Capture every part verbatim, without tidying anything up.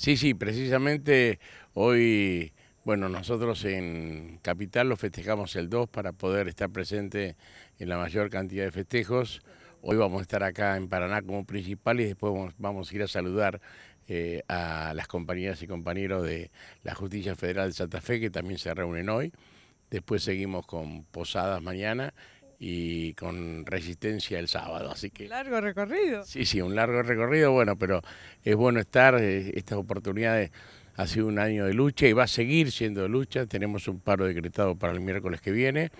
Sí, sí, precisamente hoy, bueno, nosotros en Capital lo festejamos el dos para poder estar presente en la mayor cantidad de festejos. Hoy vamos a estar acá en Paraná como principal y después vamos a ir a saludar eh, a las compañeras y compañeros de la Justicia Federal de Santa Fe, que también se reúnen hoy. Después seguimos con Posadas mañana y con Resistencia el sábado, así que... Un largo recorrido. Sí, sí, un largo recorrido, bueno, pero es bueno estar, eh, estas oportunidades. Ha sido un año de lucha y va a seguir siendo de lucha, tenemos un paro decretado para el miércoles que viene,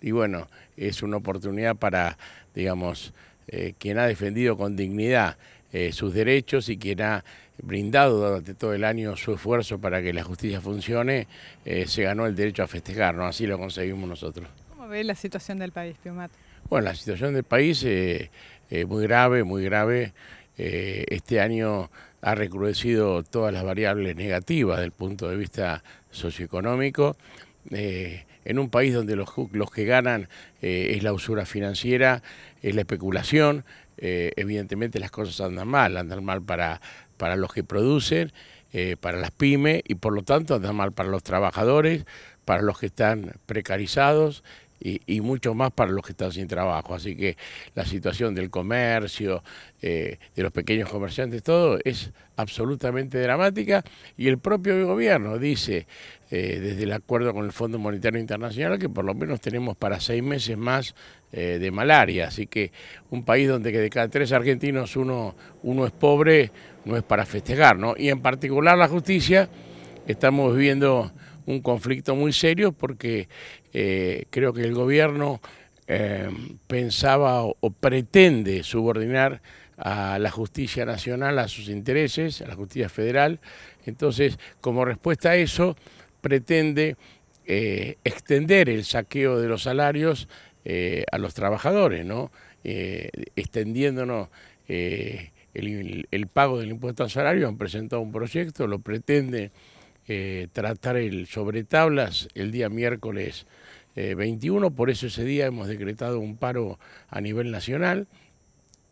y bueno, es una oportunidad para, digamos, eh, quien ha defendido con dignidad eh, sus derechos y quien ha brindado durante todo el año su esfuerzo para que la justicia funcione, eh, se ganó el derecho a festejar, ¿no? Así lo conseguimos nosotros. ¿Ve la situación del país, Piumato? Bueno, la situación del país es eh, eh, muy grave, muy grave. Eh, este año ha recrudecido todas las variables negativas del punto de vista socioeconómico. Eh, en un país donde los, los que ganan eh, es la usura financiera, es la especulación, eh, evidentemente las cosas andan mal, andan mal para, para los que producen, eh, para las pymes y por lo tanto andan mal para los trabajadores, para los que están precarizados y, y mucho más para los que están sin trabajo. Así que la situación del comercio, eh, de los pequeños comerciantes, todo es absolutamente dramática y el propio gobierno dice, eh, desde el acuerdo con el Fondo Monetario Internacional, que por lo menos tenemos para seis meses más eh, de malaria. Así que un país donde de cada tres argentinos uno, uno es pobre, no es para festejar, ¿no? Y en particular la justicia, estamos viviendo un conflicto muy serio porque eh, creo que el gobierno eh, pensaba o, o pretende subordinar a la justicia nacional a sus intereses, a la justicia federal. Entonces, como respuesta a eso, pretende eh, extender el saqueo de los salarios eh, a los trabajadores, ¿no? Eh, extendiéndonos... Eh, El, el pago del impuesto al salario, han presentado un proyecto, lo pretende eh, tratar el sobre tablas el día miércoles eh, veintiuno, por eso ese día hemos decretado un paro a nivel nacional.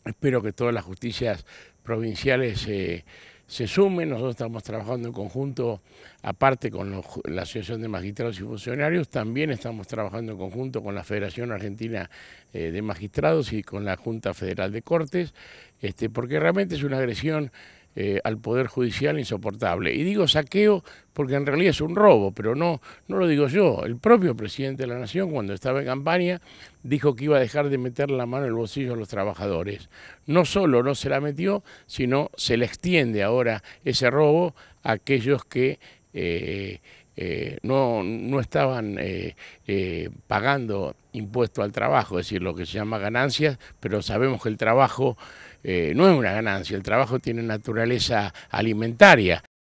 Espero que todas las justicias provinciales eh, se sumen, nosotros estamos trabajando en conjunto, aparte con los, la Asociación de Magistrados y Funcionarios, también estamos trabajando en conjunto con la Federación Argentina eh, de Magistrados y con la Junta Federal de Cortes, este, porque realmente es una agresión eh, al Poder Judicial insoportable. Y digo saqueo porque en realidad es un robo, pero no, no lo digo yo. El propio presidente de la Nación, cuando estaba en campaña, dijo que iba a dejar de meter la mano en el bolsillo a los trabajadores. No solo no se la metió, sino se le extiende ahora ese robo a aquellos que eh, eh, no, no estaban eh, eh, pagando impuesto al trabajo, es decir, lo que se llama ganancias, pero sabemos que el trabajo eh, no es una ganancia, el trabajo tiene naturaleza alimentaria.